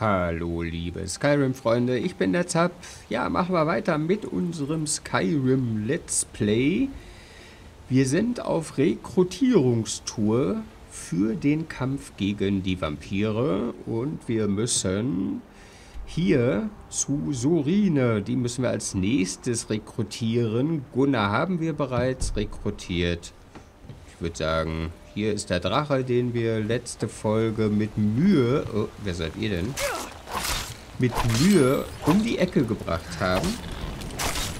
Hallo liebe Skyrim-Freunde, ich bin der Zapp. Ja, machen wir weiter mit unserem Skyrim Let's Play. Wir sind auf Rekrutierungstour für den Kampf gegen die Vampire und wir müssen hier zu Sorine, die müssen wir als nächstes rekrutieren. Gunnar haben wir bereits rekrutiert. Ich würde sagen, hier ist der Drache, den wir letzte Folge mit Mühe, oh, wer seid ihr denn? Mit Mühe um die Ecke gebracht haben.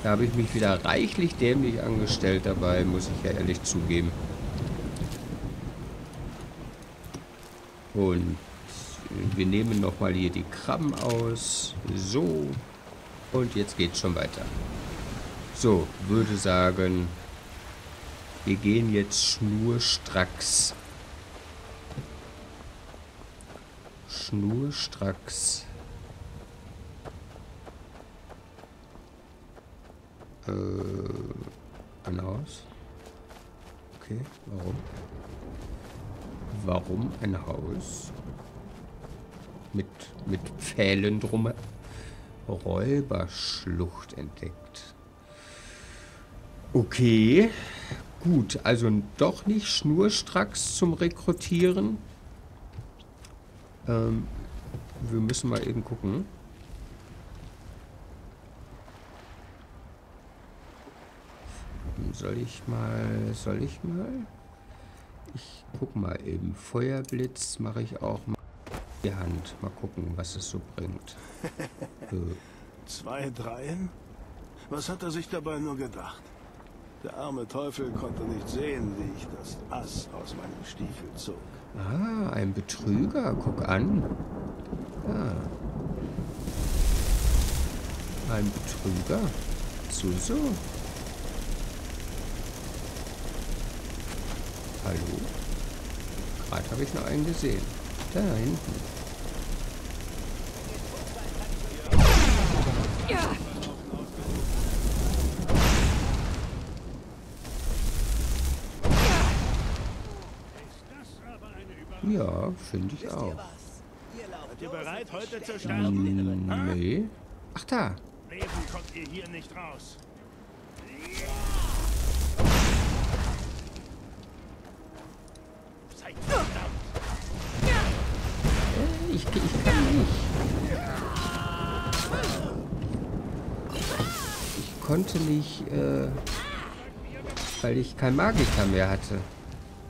Da habe ich mich wieder reichlich dämlich angestellt dabei, muss ich ja ehrlich zugeben. Und wir nehmen nochmal hier die Krabben aus. So. Und jetzt geht's schon weiter. So, würde sagen, wir gehen jetzt schnurstracks. Schnurstracks. Ein Haus? Okay, warum? Warum ein Haus? Mit Pfählen drum. Räuberschlucht entdeckt. Okay. Gut, also doch nicht schnurstracks zum Rekrutieren. Wir müssen mal eben gucken. Soll ich mal? Ich guck mal eben. Feuerblitz mache ich auch mal in die Hand. Mal gucken, was es so bringt. 2 Dreien? Was hat er sich dabei nur gedacht? Der arme Teufel konnte nicht sehen, wie ich das Ass aus meinem Stiefel zog. Ah, ein Betrüger, guck an. Ah. Ein Betrüger. So. Hallo? Gerade habe ich noch einen gesehen. Da hinten. Ja, finde ich auch. Seid ihr bereit, heute zu sterben? Nee. Ach da. Leben kommt ihr hier nicht raus. Seid verdammt. Ich kann nicht. Ich konnte nicht, weil ich kein Magika mehr hatte.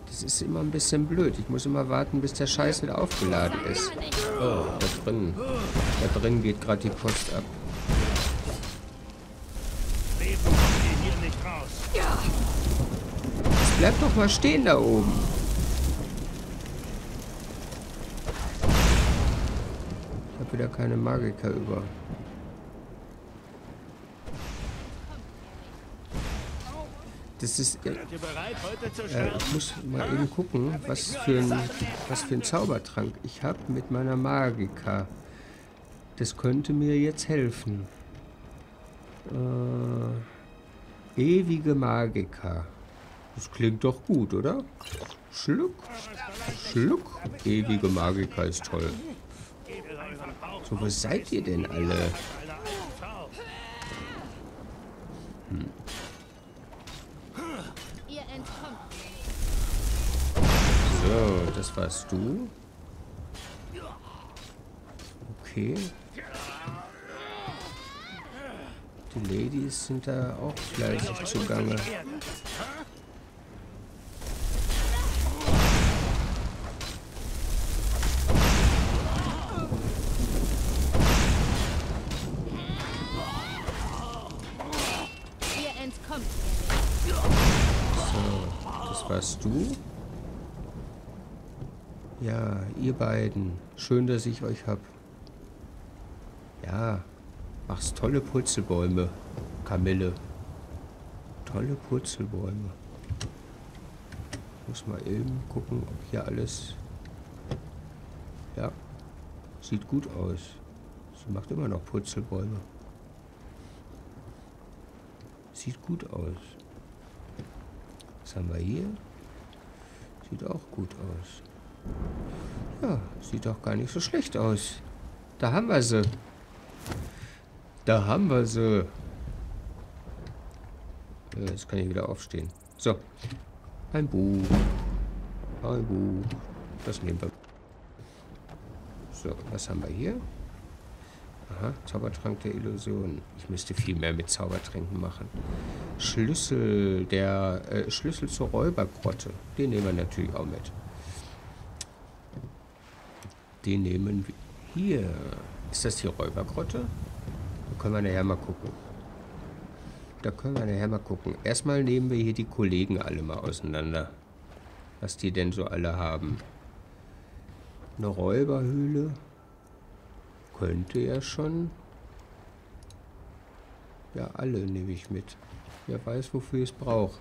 Das ist immer ein bisschen blöd. Ich muss immer warten, bis der Scheiß wieder aufgeladen ist. Oh, da drin geht gerade die Post ab. Es bleibt doch mal stehen da oben. Ich habe wieder keine Magiker über. Das ist, ich muss mal eben gucken, was für ein Zaubertrank ich habe mit meiner Magika. Das könnte mir jetzt helfen. Ewige Magika. Das klingt doch gut, oder? Schluck, schluck. Ewige Magika ist toll. So, wo seid ihr denn alle? So, das warst du. Okay. Die Ladies sind da auch fleißig zugange. So, das warst du. Ja, ihr beiden. Schön, dass ich euch hab. Ja, machst tolle Purzelbäume, Kamille. Tolle Purzelbäume. Muss mal eben gucken, ob hier alles... Ja, sieht gut aus. Sie macht immer noch Purzelbäume. Sieht gut aus. Was haben wir hier? Sieht auch gut aus. Ja, sieht auch gar nicht so schlecht aus. Da haben wir sie. Da haben wir sie. Jetzt kann ich wieder aufstehen. So. Ein Buch. Ein Buch. Das nehmen wir. So, was haben wir hier? Aha, Zaubertrank der Illusion. Ich müsste viel mehr mit Zaubertränken machen. Schlüssel, der Schlüssel zur Räubergrotte. Den nehmen wir natürlich auch mit. Den nehmen wir. Hier. Ist das die Räubergrotte? Da können wir nachher mal gucken. Da können wir nachher mal gucken. Erstmal nehmen wir hier die Kollegen alle mal auseinander. Was die denn so alle haben. Eine Räuberhöhle. Könnte ja schon. Ja, alle nehme ich mit. Wer weiß, wofür ich es brauche.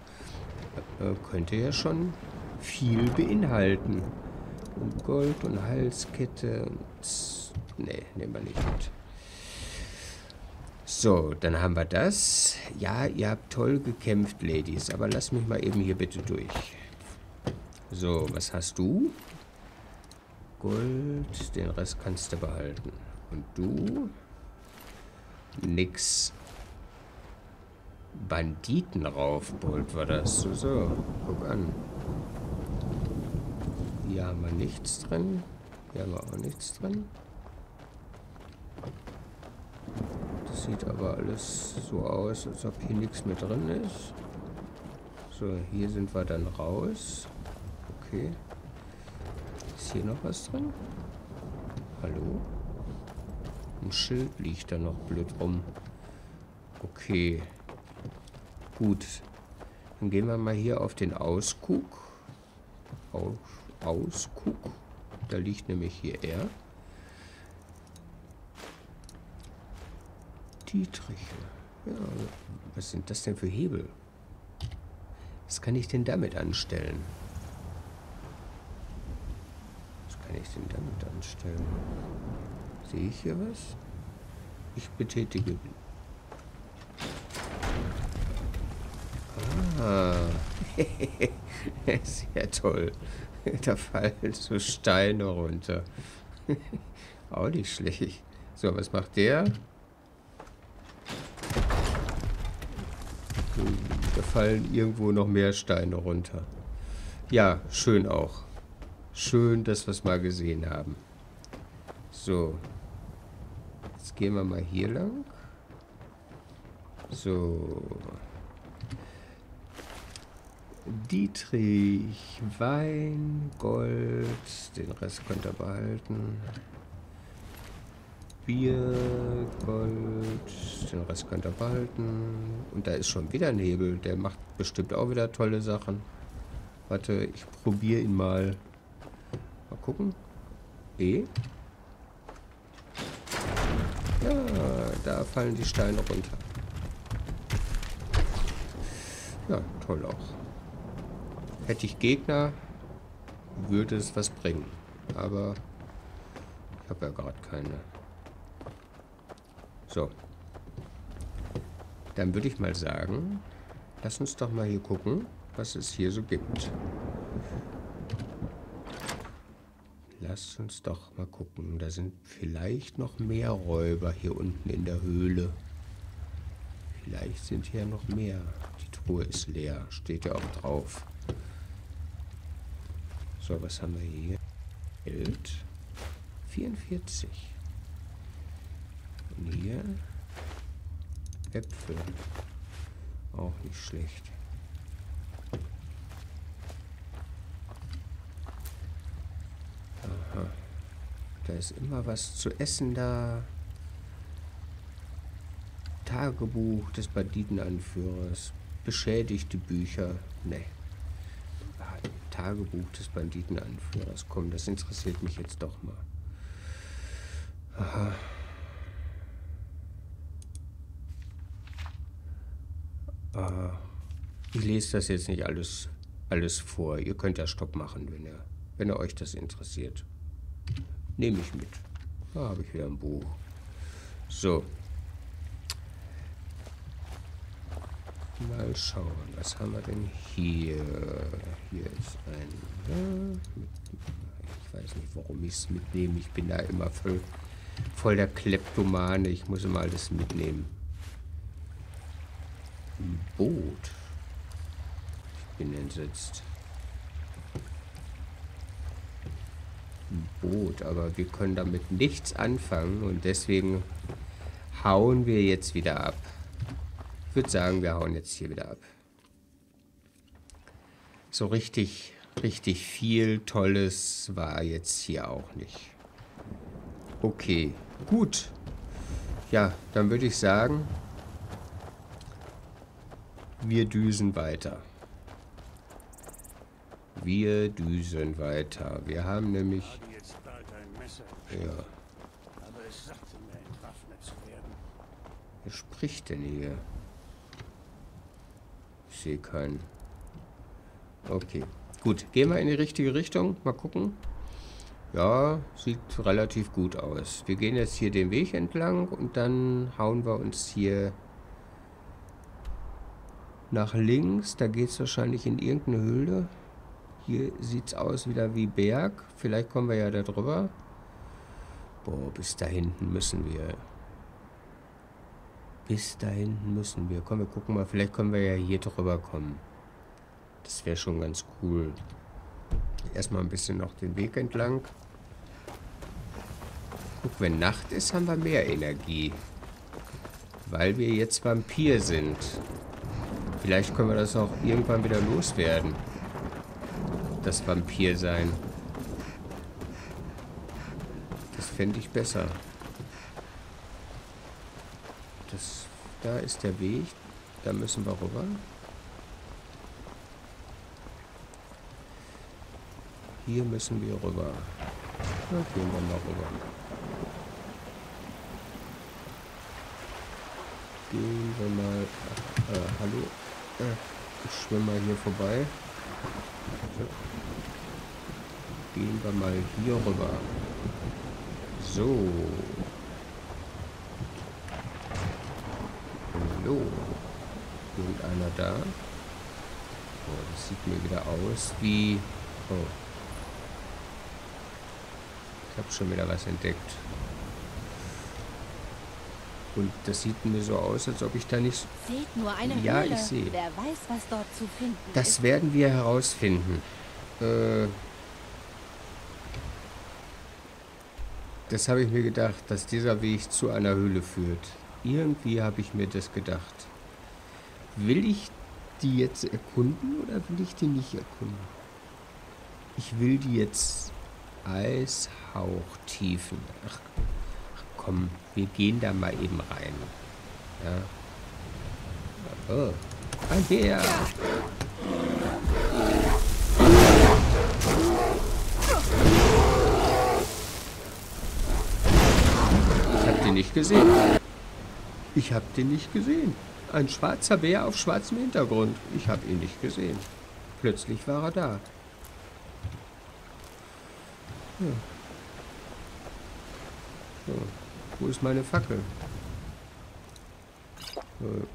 Könnte ja schon viel beinhalten. Und Gold und Halskette. Ne, nehmen wir nicht mit. So, dann haben wir das. Ja, ihr habt toll gekämpft, Ladies. Aber lass mich mal eben hier bitte durch. So, was hast du? Gold. Den Rest kannst du behalten. Und du? Nix. Banditenraufbold war das. So, so. Guck an. Hier haben wir nichts drin. Hier haben wir auch nichts drin. Das sieht aber alles so aus, als ob hier nichts mehr drin ist. So, hier sind wir dann raus. Okay. Ist hier noch was drin? Hallo? Ein Schild liegt da noch blöd rum. Okay. Gut. Dann gehen wir mal hier auf den Ausguck. Ausguck. Da liegt nämlich hier er. Dietriche. Ja, was sind das denn für Hebel? Was kann ich denn damit anstellen? Was kann ich denn damit anstellen? Sehe ich hier was? Ich betätige. Ah. Sehr toll. Da fallen so Steine runter. Auch nicht schlecht. So, was macht der? Da fallen irgendwo noch mehr Steine runter. Ja, schön auch. Schön, dass wir es mal gesehen haben. So. Jetzt gehen wir mal hier lang. So. Dietrich, Wein, Gold, den Rest könnt ihr behalten. Bier, Gold, den Rest könnt ihr behalten. Und da ist schon wieder Nebel, der macht bestimmt auch wieder tolle Sachen. Warte, ich probiere ihn mal. Mal gucken. E. Ja, da fallen die Steine runter. Ja, toll auch. Hätte ich Gegner, würde es was bringen. Aber ich habe ja gerade keine. So. Dann würde ich mal sagen, lass uns doch mal hier gucken, was es hier so gibt. Lass uns doch mal gucken. Da sind vielleicht noch mehr Räuber hier unten in der Höhle. Vielleicht sind hier noch mehr. Die Truhe ist leer. Steht ja auch drauf. So, was haben wir hier? Geld. 44. Und hier Äpfel. Auch nicht schlecht. Aha. Da ist immer was zu essen da. Tagebuch des Banditenanführers. Beschädigte Bücher. Nee. Tagebuch des Banditenanführers. Komm, das interessiert mich jetzt doch mal. Aha. Ich lese das jetzt nicht alles vor. Ihr könnt ja Stopp machen, wenn ihr euch das interessiert. Nehme ich mit. Da habe ich wieder ein Buch. So. Mal schauen, was haben wir denn hier? Hier ist ein... Ich weiß nicht, warum ich es mitnehme. Ich bin da immer voll voll der Kleptomane. Ich muss immer alles mitnehmen. Ein Boot. Ich bin entsetzt. Ein Boot, aber wir können damit nichts anfangen und deswegen hauen wir jetzt wieder ab. Ich würde sagen, wir hauen jetzt hier wieder ab. So richtig, richtig viel Tolles war jetzt hier auch nicht. Okay, gut. Ja, dann würde ich sagen, wir düsen weiter. Wir düsen weiter. Wir haben nämlich... Ja. Wer spricht denn hier? Ich sehe keinen. Okay, gut. Gehen wir in die richtige Richtung. Mal gucken. Ja, sieht relativ gut aus. Wir gehen jetzt hier den Weg entlang und dann hauen wir uns hier nach links. Da geht es wahrscheinlich in irgendeine Höhle. Hier sieht es aus wieder wie Berg. Vielleicht kommen wir ja da drüber. Boah, bis da hinten müssen wir. Bis da hinten müssen wir. Komm, wir gucken mal. Vielleicht können wir ja hier drüber kommen. Das wäre schon ganz cool. Erstmal ein bisschen noch den Weg entlang. Guck, wenn Nacht ist, haben wir mehr Energie. Weil wir jetzt Vampir sind. Vielleicht können wir das auch irgendwann wieder loswerden. Das Vampir sein. Das fände ich besser. Das, da ist der Weg. Da müssen wir rüber. Hier müssen wir rüber. Da gehen wir mal rüber. Gehen wir mal... hallo? Ich schwimme mal hier vorbei. So. Gehen wir mal hier rüber. So. Hallo. Irgendeiner da? Oh, das sieht mir wieder aus wie... Oh. Ich habe schon wieder was entdeckt. Und das sieht mir so aus, als ob ich da nicht... Seht nur eine ja, Höhle. Ich sehe. Wer weiß, was dort zu finden das ist. Werden wir herausfinden. Das habe ich mir gedacht, dass dieser Weg zu einer Höhle führt. Irgendwie habe ich mir das gedacht. Will ich die jetzt erkunden oder will ich die nicht erkunden? Ich will die jetzt... Eishauchtiefen. Ach, komm, wir gehen da mal eben rein. Ja. Oh. Ah, der. Ich hab den nicht gesehen. Ich hab den nicht gesehen. Ein schwarzer Bär auf schwarzem Hintergrund. Ich hab ihn nicht gesehen. Plötzlich war er da. Ja. So. Wo ist meine Fackel?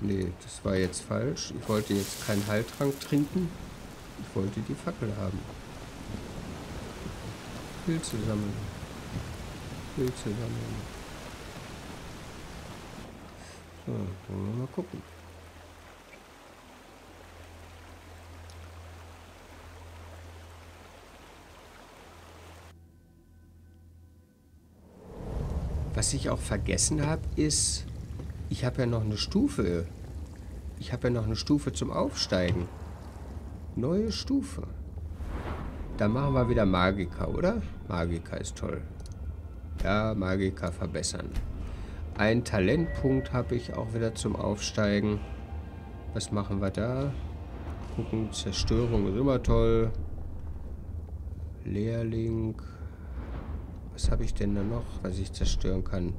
Nee, das war jetzt falsch. Ich wollte jetzt keinen Heiltrank trinken. Ich wollte die Fackel haben. Pilze sammeln. Pilze sammeln. So, wollen wir mal gucken. Was ich auch vergessen habe, ist, ich habe ja noch eine Stufe. Ich habe ja noch eine Stufe zum Aufsteigen. Neue Stufe. Da machen wir wieder Magika, oder? Magika ist toll. Ja, Magika verbessern. Einen Talentpunkt habe ich auch wieder zum Aufsteigen. Was machen wir da? Gucken, Zerstörung ist immer toll. Lehrling... Was habe ich denn da noch, was ich zerstören kann?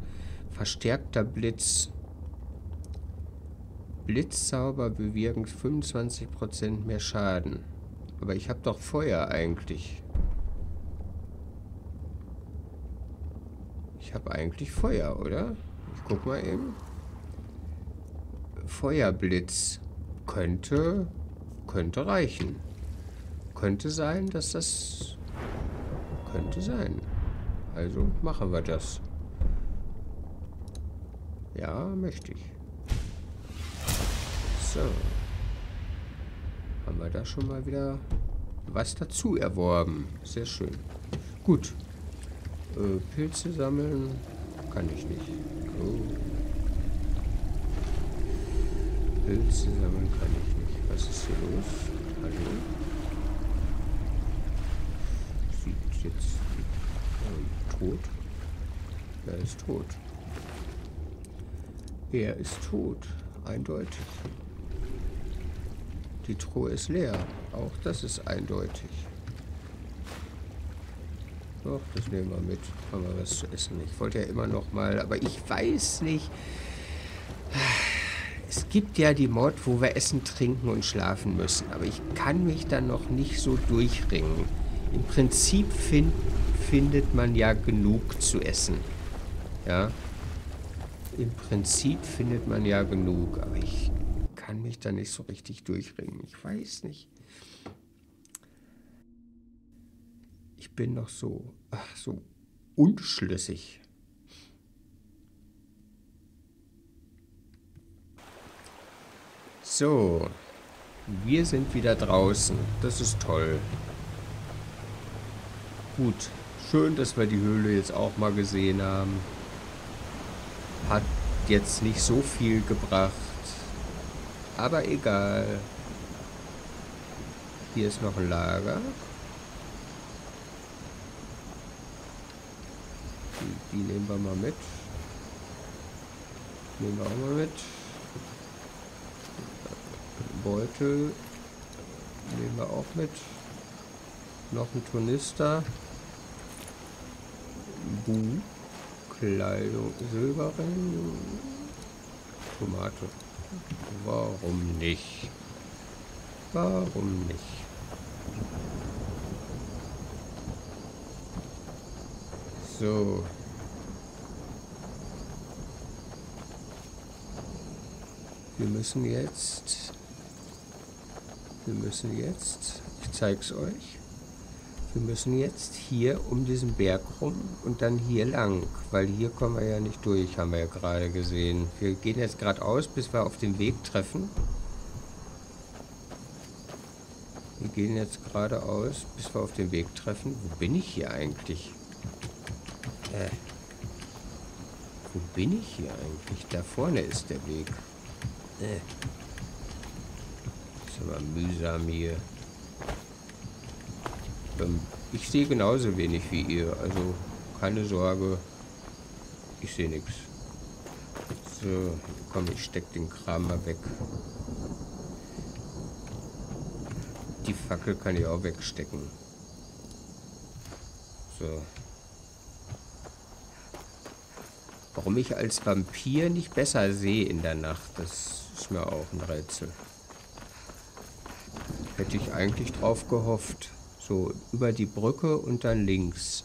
Verstärkter Blitz. Blitzzauber bewirken 25% mehr Schaden. Aber ich habe doch Feuer eigentlich. Ich habe eigentlich Feuer, oder? Ich guck mal eben. Feuerblitz. Könnte reichen. Könnte sein, dass das... Könnte sein. Also machen wir das. Ja, möchte ich. So. Haben wir da schon mal wieder was dazu erworben. Sehr schön. Gut. Pilze sammeln kann ich nicht. Oh. Pilze sammeln kann ich nicht. Was ist hier los? Hallo? Sieht jetzt tot. Er ist tot. Er ist tot. Eindeutig. Die Truhe ist leer. Auch das ist eindeutig. Doch, das nehmen wir mit. Haben wir was zu essen. Ich wollte ja immer noch mal, aber ich weiß nicht. Es gibt ja die Mod, wo wir essen, trinken und schlafen müssen. Aber ich kann mich dann noch nicht so durchringen. Im Prinzip findet man ja genug zu essen. Ja. Im Prinzip findet man ja genug. Aber ich kann mich da nicht so richtig durchringen. Ich weiß nicht. Ich bin noch so, so unschlüssig. So. Wir sind wieder draußen. Das ist toll. Gut. Schön, dass wir die Höhle jetzt auch mal gesehen haben. Hat jetzt nicht so viel gebracht. Aber egal. Hier ist noch ein Lager. Die nehmen wir mal mit. Nehmen wir auch mal mit. Beutel. Nehmen wir auch mit. Noch ein Turnister. Buh. Kleidung. Silberring. Tomate. Warum nicht? Warum nicht? So. Wir müssen jetzt. Ich zeig's euch. Wir müssen jetzt hier um diesen Berg rum und dann hier lang, weil hier kommen wir ja nicht durch, haben wir ja gerade gesehen. Wir gehen jetzt geradeaus, bis wir auf den Weg treffen. Wir gehen jetzt geradeaus, bis wir auf den Weg treffen. Wo bin ich hier eigentlich? Wo bin ich hier eigentlich? Da vorne ist der Weg. Ist aber mühsam hier. Ich sehe genauso wenig wie ihr, also keine Sorge, ich sehe nichts. So, komm, ich steck den Kram mal weg. Die Fackel kann ich auch wegstecken. So. Warum ich als Vampir nicht besser sehe in der Nacht, das ist mir auch ein Rätsel. Hätte ich eigentlich drauf gehofft. So, über die Brücke und dann links.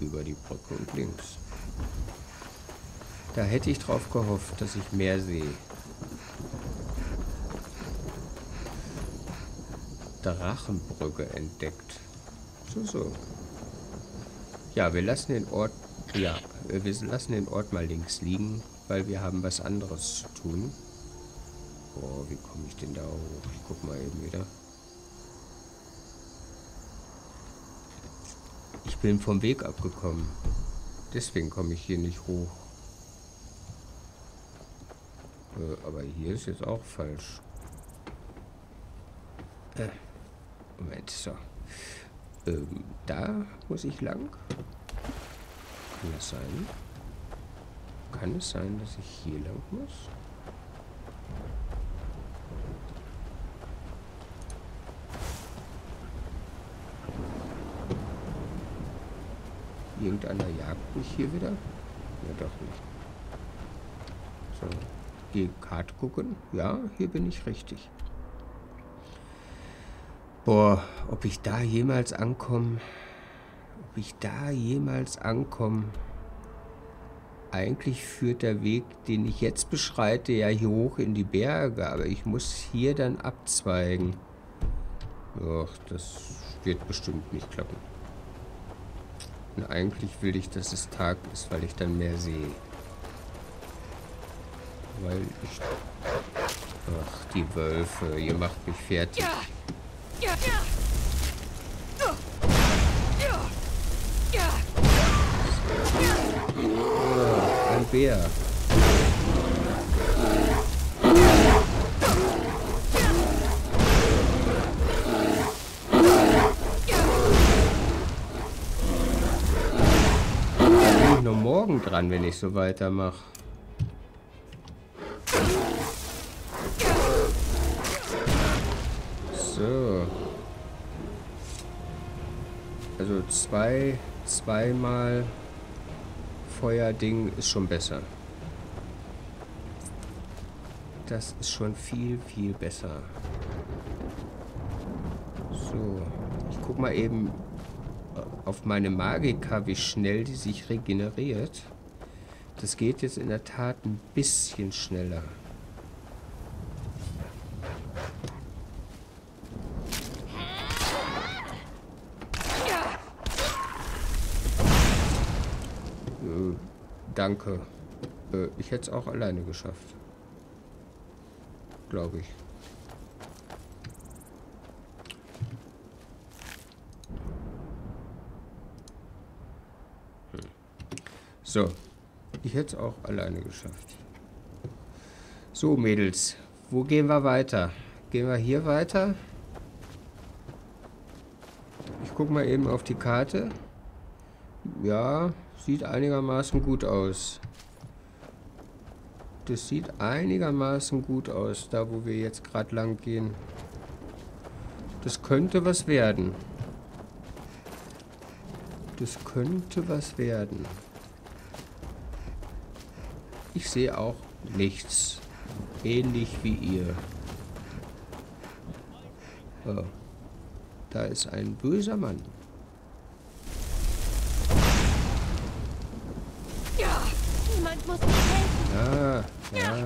Über die Brücke und links. Da hätte ich drauf gehofft, dass ich mehr sehe. Drachenbrücke entdeckt. So, so. Ja, wir lassen den Ort... Ja, wir lassen den Ort mal links liegen, weil wir haben was anderes zu tun. Boah, wie komme ich denn da hoch? Ich guck mal eben wieder. Ich bin vom Weg abgekommen. Deswegen komme ich hier nicht hoch. Aber hier ist jetzt auch falsch. Moment, so. Da muss ich lang. Kann das sein? Kann es sein, dass ich hier lang muss? Irgendeiner jagt mich hier wieder? Ja, doch nicht. So, die Karte gucken. Ja, hier bin ich richtig. Boah, ob ich da jemals ankomme? Ob ich da jemals ankomme? Eigentlich führt der Weg, den ich jetzt beschreite, ja hier hoch in die Berge. Aber ich muss hier dann abzweigen. Doch, das wird bestimmt nicht klappen. Und eigentlich will ich, dass es Tag ist, weil ich dann mehr sehe. weil ich... Ach, die Wölfe, ihr macht mich fertig. Oh, ein Bär. Morgen dran, wenn ich so weitermache. So. Also zweimal Feuerding ist schon besser. Das ist schon viel besser. So. Ich guck mal eben auf meine Magika, wie schnell die sich regeneriert. Das geht jetzt in der Tat ein bisschen schneller. Danke. Ich hätte es auch alleine geschafft. Glaube ich. So, ich hätte es auch alleine geschafft. So, Mädels, wo gehen wir weiter? Gehen wir hier weiter? Ich gucke mal eben auf die Karte. Ja, sieht einigermaßen gut aus. Das sieht einigermaßen gut aus, da wo wir jetzt gerade lang gehen. Das könnte was werden. Das könnte was werden. Ich sehe auch nichts. Ähnlich wie ihr. Oh. Da ist ein böser Mann. Niemand muss mir helfen. Ja,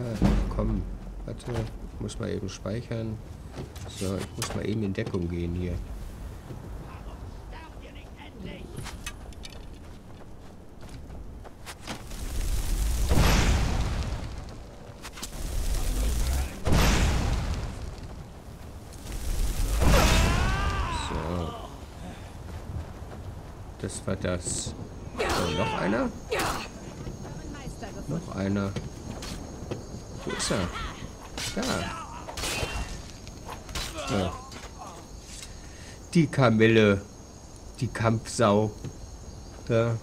komm. Warte, ich muss mal eben speichern. So, ich muss mal eben in Deckung gehen hier. Das war das. So, noch einer? Noch einer. Wo ist er? Da. Ja. Die Kamille. Die Kampfsau. Ja.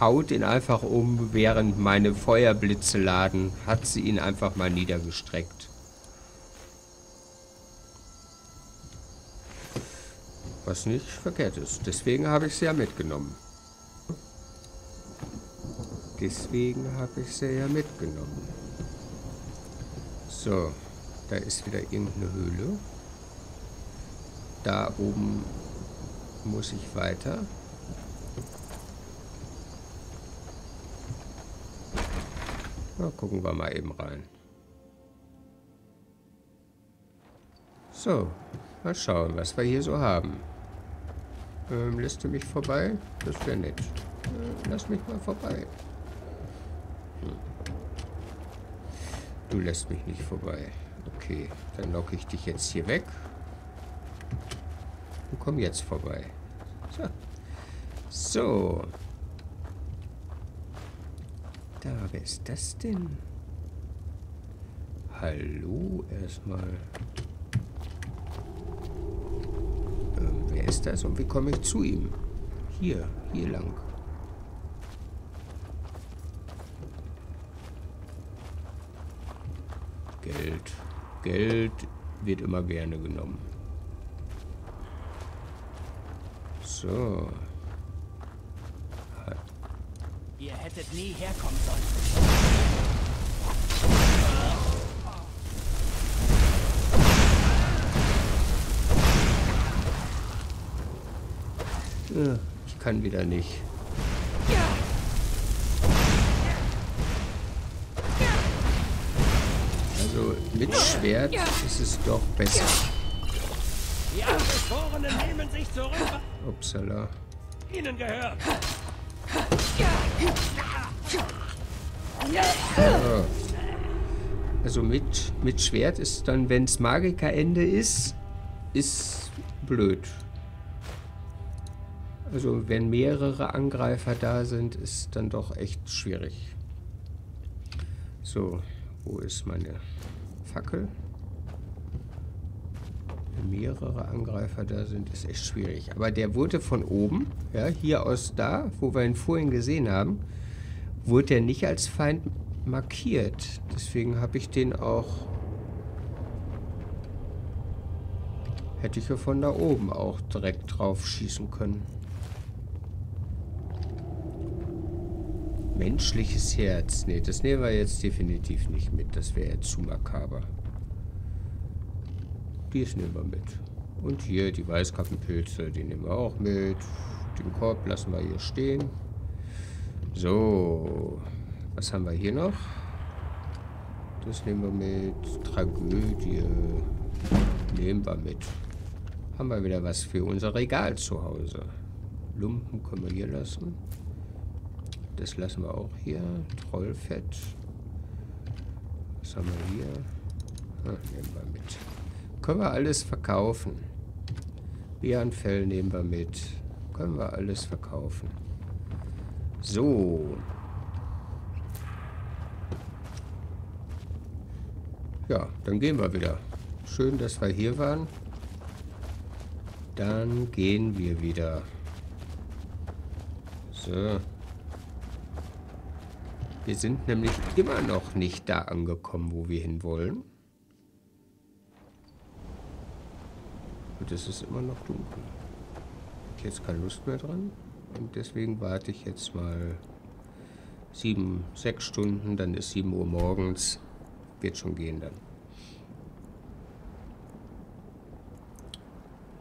Haut ihn einfach um, während meine Feuerblitze laden. Hat sie ihn einfach mal niedergestreckt. Was nicht verkehrt ist. Deswegen habe ich sie ja mitgenommen. So, da ist wieder irgendeine Höhle. Da oben muss ich weiter. Na, gucken wir mal eben rein. So, mal schauen, was wir hier so haben. Lässt du mich vorbei? Das wäre nett. Lass mich mal vorbei. Du lässt mich nicht vorbei. Okay, dann locke ich dich jetzt hier weg. Du komm jetzt vorbei. So. So. Da, wer ist das denn? Hallo erstmal. Wer ist das und wie komme ich zu ihm? Hier lang. Geld. Geld wird immer gerne genommen. So. Ihr hättet nie herkommen sollen. Ich kann wieder nicht. Also mit Schwert ist es doch besser. Die Angeschworenen nehmen sich zurück. Upsala. Ihnen gehört. Oh. Also mit Schwert ist dann, wenn es Magika-Ende ist, ist blöd. Also wenn mehrere Angreifer da sind, ist dann doch echt schwierig. So, wo ist meine Fackel? Wenn mehrere Angreifer da sind, ist echt schwierig. Aber der wurde von oben, ja, hier aus da, wo wir ihn vorhin gesehen haben, wurde der nicht als Feind markiert. Deswegen habe ich den auch... Hätte ich ja von da oben auch direkt drauf schießen können. Menschliches Herz. Nee, das nehmen wir jetzt definitiv nicht mit. Das wäre ja zu makaber. Dies nehmen wir mit. Und hier die Weißkappenpilze, die nehmen wir auch mit. Den Korb lassen wir hier stehen. So. Was haben wir hier noch? Das nehmen wir mit. Tragödie. Nehmen wir mit. Haben wir wieder was für unser Regal zu Hause. Lumpen können wir hier lassen. Das lassen wir auch hier. Trollfett. Was haben wir hier? Ach, nehmen wir mit. Können wir alles verkaufen. Bärenfell nehmen wir mit. Können wir alles verkaufen. So. Ja, dann gehen wir wieder. Schön, dass wir hier waren. Dann gehen wir wieder. So. Wir sind nämlich immer noch nicht da angekommen, wo wir hinwollen. Und es ist immer noch dunkel. Ich habe jetzt keine Lust mehr dran. Und deswegen warte ich jetzt mal 6 Stunden. Dann ist 7 Uhr morgens. Wird schon gehen dann.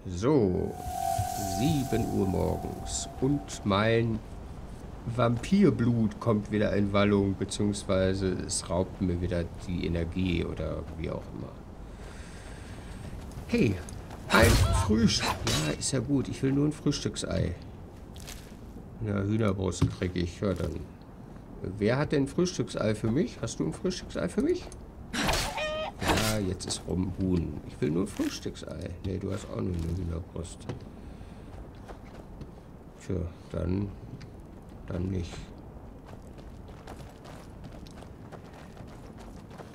So. 7 Uhr morgens. Und mein... Vampirblut kommt wieder in Wallung, beziehungsweise es raubt mir wieder die Energie oder wie auch immer. Hey, ein Frühstück. Ja, ist ja gut. Ich will nur ein Frühstücksei. Na, Hühnerbrust kriege ich. Ja, dann. Wer hat denn ein Frühstücksei für mich? Hast du ein Frühstücksei für mich? Ja, jetzt ist rum Huhn. Ich will nur ein Frühstücksei. Ne, du hast auch nur eine Hühnerbrust. Tja, dann... Dann nicht.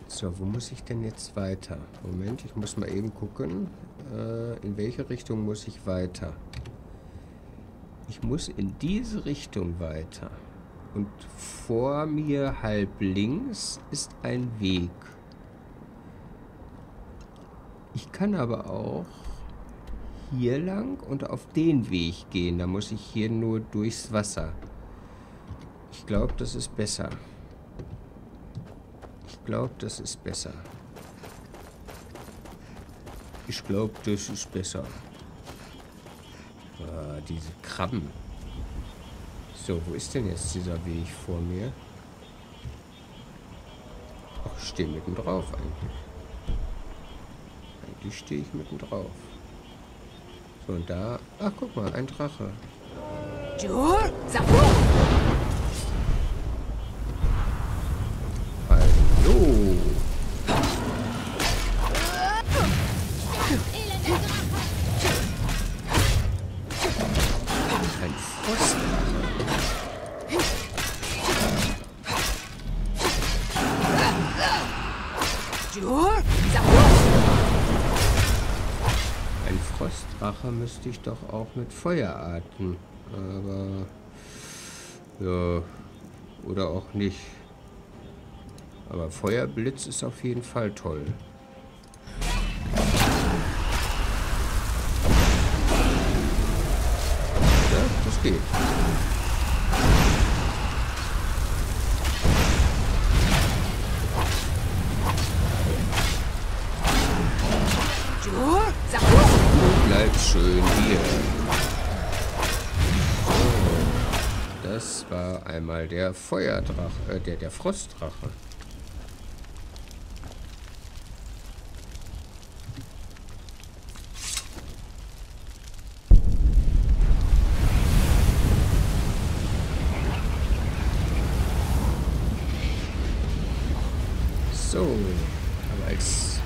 So, wo muss ich denn jetzt weiter? Moment, ich muss mal eben gucken, in welche Richtung muss ich weiter. Ich muss in diese Richtung weiter. Und vor mir halb links ist ein Weg. Ich kann aber auch hier lang und auf den Weg gehen. Da muss ich hier nur durchs Wasser. Ich glaube, das ist besser. Ich glaube, das ist besser. Ich glaube, das ist besser. Ah, diese Krabben. So, wo ist denn jetzt dieser Weg vor mir? Ach, ich stehe mitten drauf eigentlich. Eigentlich stehe ich mitten drauf. So, und da... Ach, guck mal, ein Drache. Müsste ich doch auch mit Feuer atmen, aber ja, oder auch nicht. Aber Feuerblitz ist auf jeden Fall toll. Ja, das geht. Schön hier. So, das war einmal der Feuerdrache, der Frostdrache. So. aber als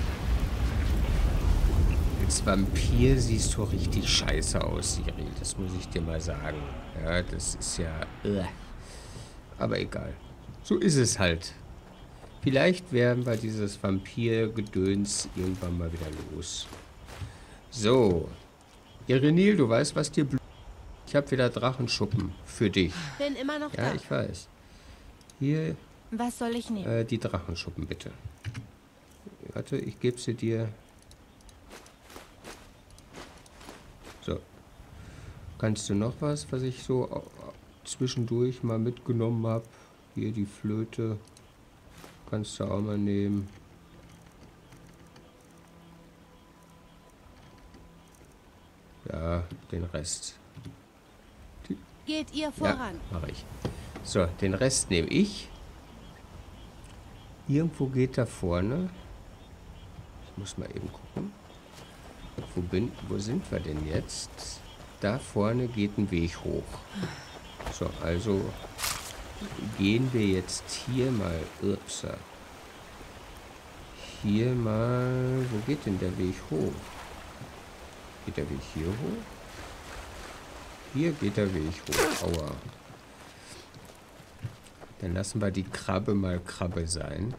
Vampir siehst du richtig scheiße aus, Siri. Das muss ich dir mal sagen. Ja, das ist ja... Aber egal. So ist es halt. Vielleicht werden wir dieses Vampir-Gedöns irgendwann mal wieder los. So. Irenil, du weißt, was dir blüht. Ich habe wieder Drachenschuppen für dich. Bin immer noch da. Ja, ich weiß. Hier. Was soll ich nehmen? Die Drachenschuppen, bitte. Warte, ich gebe sie dir. So. Kannst du noch was ich so zwischendurch mal mitgenommen habe? Hier die Flöte. Kannst du auch mal nehmen. Ja, den Rest. Geht ihr voran? Ja, mache ich. So, den Rest nehme ich. Irgendwo geht da vorne. Ich muss mal eben gucken. Wo sind wir denn jetzt? Da vorne geht ein Weg hoch. So, also gehen wir jetzt hier mal. Upsa. Hier mal. Wo geht denn der Weg hoch? Geht der Weg hier hoch? Hier geht der Weg hoch. Aua. Dann lassen wir die Krabbe mal Krabbe sein.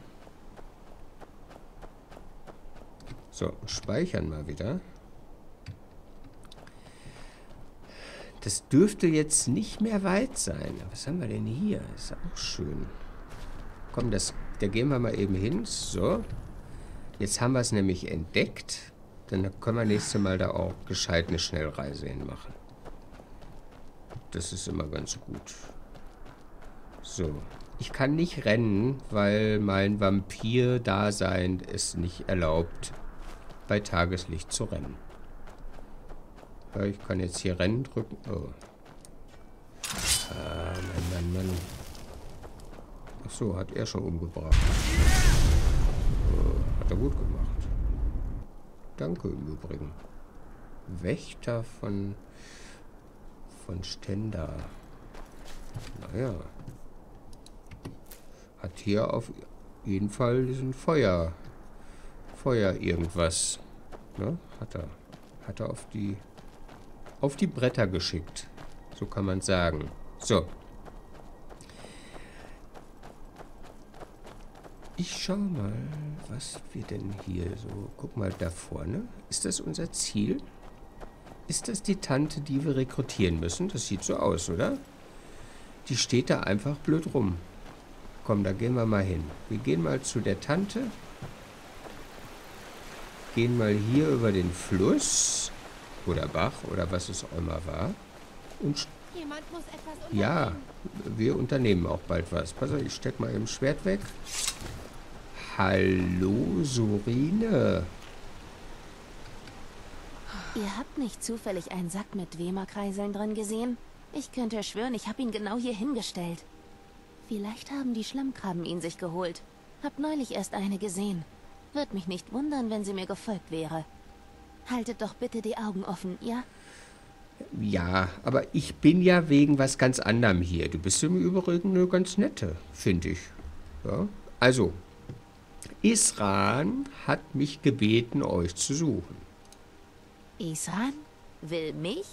So, speichern mal wieder. Das dürfte jetzt nicht mehr weit sein. Was haben wir denn hier? Ist auch schön. Komm, da gehen wir mal eben hin. So. Jetzt haben wir es nämlich entdeckt. Dann können wir nächstes Mal da auch gescheit eine Schnellreise hinmachen. Das ist immer ganz gut. So. Ich kann nicht rennen, weil mein Vampir-Dasein es nicht erlaubt, bei Tageslicht zu rennen. Ja, ich kann jetzt hier rennen drücken. Oh. Ah, Mann, Mann, Mann. Ach so, hat er schon umgebracht. Oh, hat er gut gemacht. Danke im Übrigen. Wächter von Ständer. Naja. Hat hier auf jeden Fall diesen Feuer irgendwas. Ne? Hat er auf die Bretter geschickt. So kann man sagen. So. Ich schau mal, was wir denn hier so... Guck mal, da vorne. Ist das unser Ziel? Ist das die Tante, die wir rekrutieren müssen? Das sieht so aus, oder? Die steht da einfach blöd rum. Komm, da gehen wir mal hin. Wir gehen mal zu der Tante. Gehen mal hier über den Fluss. Oder Bach, oder was es auch immer war. Und jemand muss etwas unternehmen. Ja, wir unternehmen auch bald was. Pass auf, ich steck mal eben Schwert weg. Hallo, Sorine. Ihr habt nicht zufällig einen Sack mit Dwemer-Kreiseln drin gesehen? Ich könnte schwören, ich habe ihn genau hier hingestellt. Vielleicht haben die Schlammkrabben ihn sich geholt. Hab neulich erst eine gesehen. Würde mich nicht wundern, wenn sie mir gefolgt wäre. Haltet doch bitte die Augen offen, ja? Ja, aber ich bin ja wegen was ganz anderem hier. Du bist im Übrigen eine ganz nette, finde ich. Ja? Also, Isran hat mich gebeten, euch zu suchen. Isran? Will mich?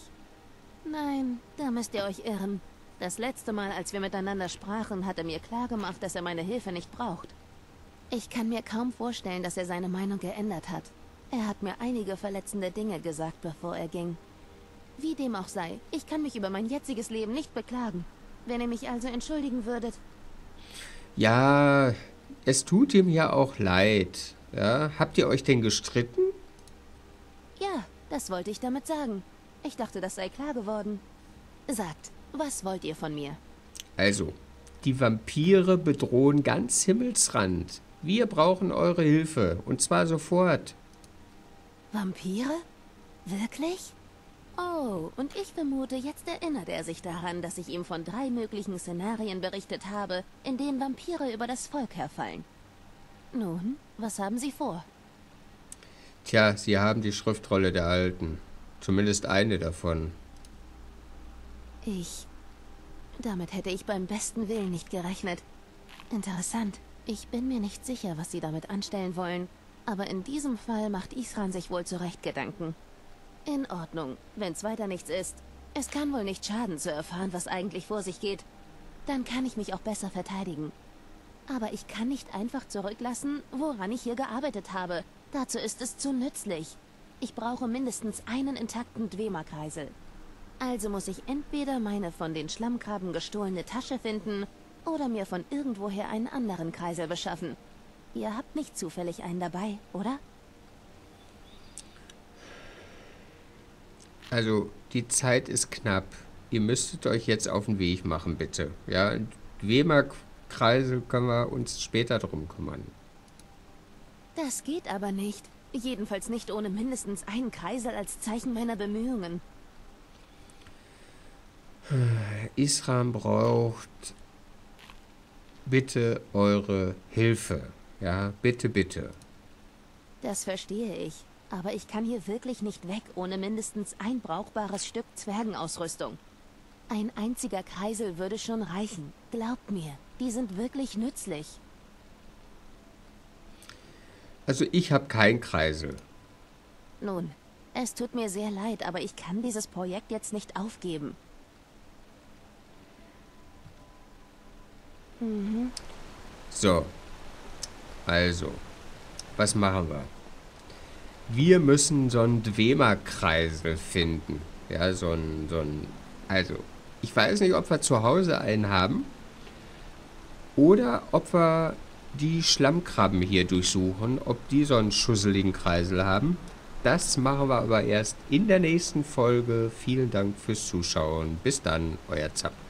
Nein, da müsst ihr euch irren. Das letzte Mal, als wir miteinander sprachen, hat er mir klargemacht, dass er meine Hilfe nicht braucht. Ich kann mir kaum vorstellen, dass er seine Meinung geändert hat. Er hat mir einige verletzende Dinge gesagt, bevor er ging. Wie dem auch sei, ich kann mich über mein jetziges Leben nicht beklagen. Wenn ihr mich also entschuldigen würdet. Ja, es tut ihm ja auch leid. Ja, habt ihr euch denn gestritten? Ja, das wollte ich damit sagen. Ich dachte, das sei klar geworden. Sagt, was wollt ihr von mir? Also, die Vampire bedrohen ganz Himmelsrand. Wir brauchen eure Hilfe, und zwar sofort. Vampire? Wirklich? Oh, und ich vermute, jetzt erinnert er sich daran, dass ich ihm von 3 möglichen Szenarien berichtet habe, in denen Vampire über das Volk herfallen. Nun, was haben Sie vor? Tja, Sie haben die Schriftrolle der Alten. Zumindest eine davon. Damit hätte ich beim besten Willen nicht gerechnet. Interessant. Ich bin mir nicht sicher, was Sie damit anstellen wollen. Aber in diesem Fall macht Isran sich wohl zu Recht Gedanken. In Ordnung, wenn's weiter nichts ist. Es kann wohl nicht schaden, zu erfahren, was eigentlich vor sich geht. Dann kann ich mich auch besser verteidigen. Aber ich kann nicht einfach zurücklassen, woran ich hier gearbeitet habe. Dazu ist es zu nützlich. Ich brauche mindestens einen intakten Dwemer-Kreisel. Also muss ich entweder meine von den Schlammkrabben gestohlene Tasche finden oder mir von irgendwoher einen anderen Kreisel beschaffen. Ihr habt nicht zufällig einen dabei, oder? Also, die Zeit ist knapp. Ihr müsstet euch jetzt auf den Weg machen, bitte. Ja, Dwemer-Kreisel können wir uns später drum kümmern. Das geht aber nicht. Jedenfalls nicht ohne mindestens einen Kreisel als Zeichen meiner Bemühungen. Isran braucht bitte eure Hilfe. Ja, bitte, bitte. Das verstehe ich. Aber ich kann hier wirklich nicht weg, ohne mindestens ein brauchbares Stück Zwergenausrüstung. Ein einziger Kreisel würde schon reichen. Glaubt mir, die sind wirklich nützlich. Also ich habe keinen Kreisel. Nun, es tut mir sehr leid, aber ich kann dieses Projekt jetzt nicht aufgeben. Mhm. So. Also, was machen wir? Wir müssen so einen Dwemer-Kreisel finden. Ja, so ein... Also, ich weiß nicht, ob wir zu Hause einen haben. Oder ob wir die Schlammkrabben hier durchsuchen, ob die so einen schusseligen Kreisel haben. Das machen wir aber erst in der nächsten Folge. Vielen Dank fürs Zuschauen. Bis dann, euer Zapp.